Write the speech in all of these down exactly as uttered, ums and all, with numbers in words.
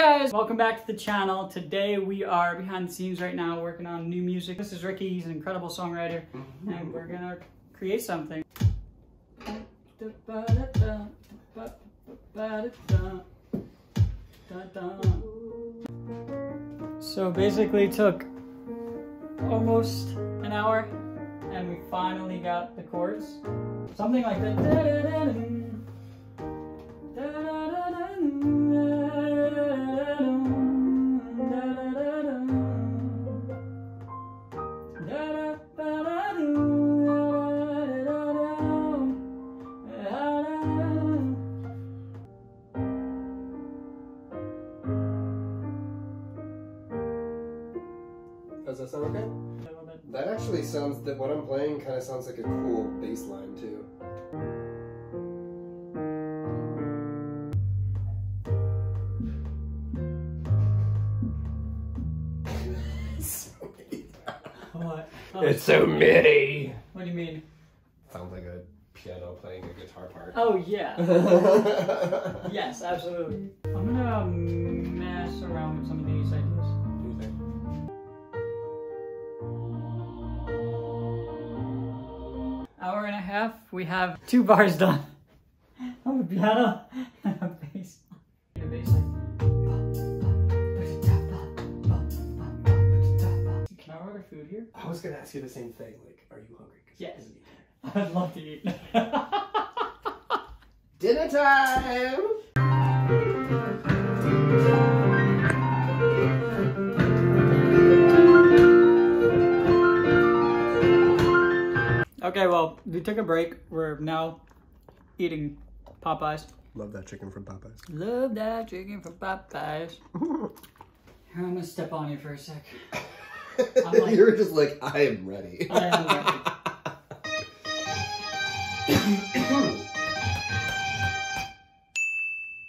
guys, welcome back to the channel. Today we are behind the scenes right now working on new music. This is Ricky, he's an incredible songwriter, and we're gonna create something. So basically it took almost an hour and we finally got the chords. Something like that. Does that sound okay? A little bit. That actually sounds, that what I'm playing kind of sounds like a cool bass line too. It's so MIDI. What? Oh. It's so MIDI. What do you mean? Sounds like a piano playing a guitar part. Oh yeah. Yes, absolutely. I'm gonna mess around with some of these ideas. Hour and a half, we have two bars done. I'm a piano and a bass. A bass line. Can I order food here? I was gonna ask you the same thing, like, are you hungry? Yes. I'd love to eat. Dinner time! Okay, well, we took a break. We're now eating Popeyes. Love that chicken from Popeyes. Love that chicken from Popeyes. I'm gonna step on you for a sec. I'm like, you were just like, I am ready. I am ready.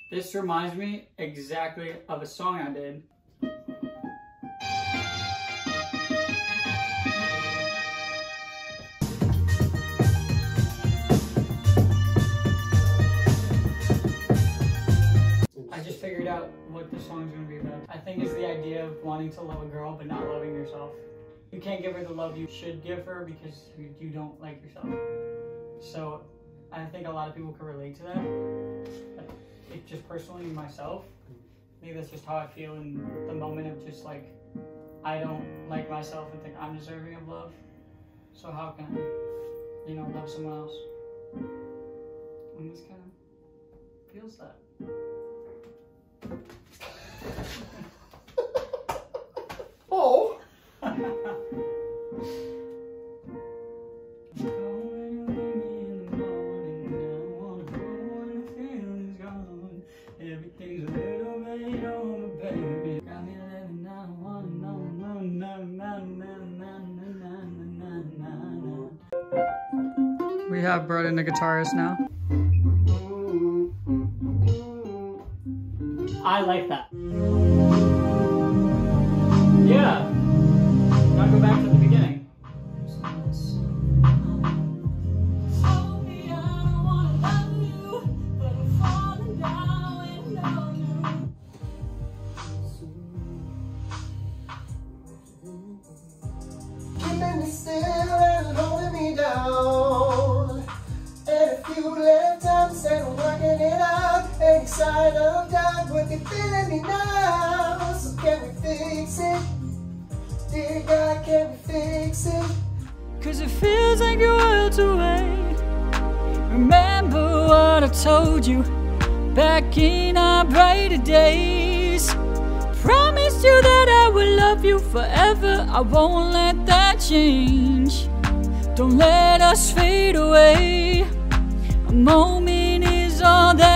This reminds me exactly of a song I did. Figured out what the song's gonna be about. I think it's the idea of wanting to love a girl but not loving yourself. You can't give her the love you should give her because you don't like yourself. So I think a lot of people can relate to that. It just personally myself, I think that's just how I feel in the moment of just like, I don't like myself and think I'm deserving of love. So how can I, you know, love someone else? And this kind of feels that. Oh! Everything's a little bit over, baby. Got me living now, I wanna know, no, no, no, no, no, no, no, no. We have brought in a guitarist now. I like that. Yeah. Gotta go back to the beginning. Side of God, what you feeling me now? So can we fix it? Dear God, can we fix it? Cause it feels like your world's away. Remember what I told you back in our brighter days. Promised you that I would love you forever. I won't let that change. Don't let us fade away. A moment is all that